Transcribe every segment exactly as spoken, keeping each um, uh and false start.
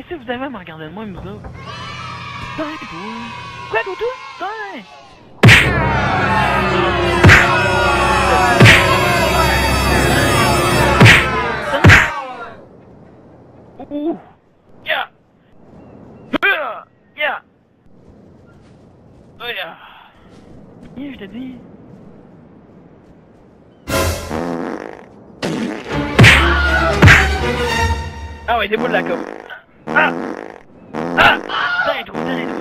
Qu'est-ce que vous avez à me regarder de moi, Moussa? Tain, t'es cool. Quoi, Toutou? Tain! Ouh! Yeah! Yeah! Oh yeah! Yeah, je te dis! Ah ouais, déboule la com! Ah! Ah! T'as les trous, t'as les trous!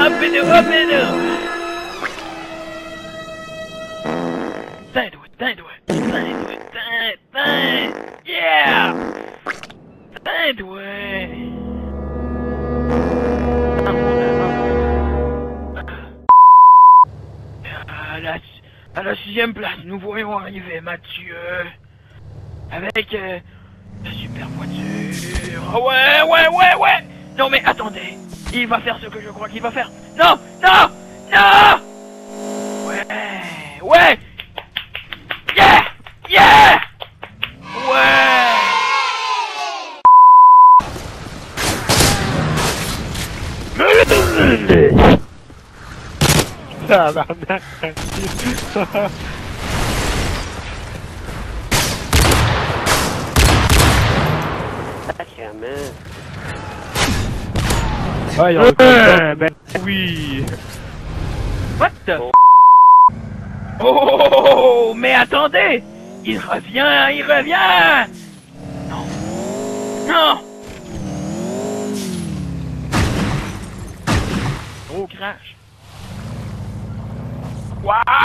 Hop et deux, hop et deux! Tain, toi! Tain, toi! Tain! Tain! Yeah! Tain, toi! À la, à la sixième place, nous voyons arriver Mathieu avec euh, la super voiture. Oh ouais, ouais, ouais, ouais! Non mais attendez, il va faire ce que je crois qu'il va faire. Non, non, non! Ouais, ouais! Yeah! Ouais! Ça va bien, tranquille. Ah, il y a un ben oui! What the oh. F***? Oh, mais attendez! Il revient, il revient! Non! Non! Oh, crash! Waouh!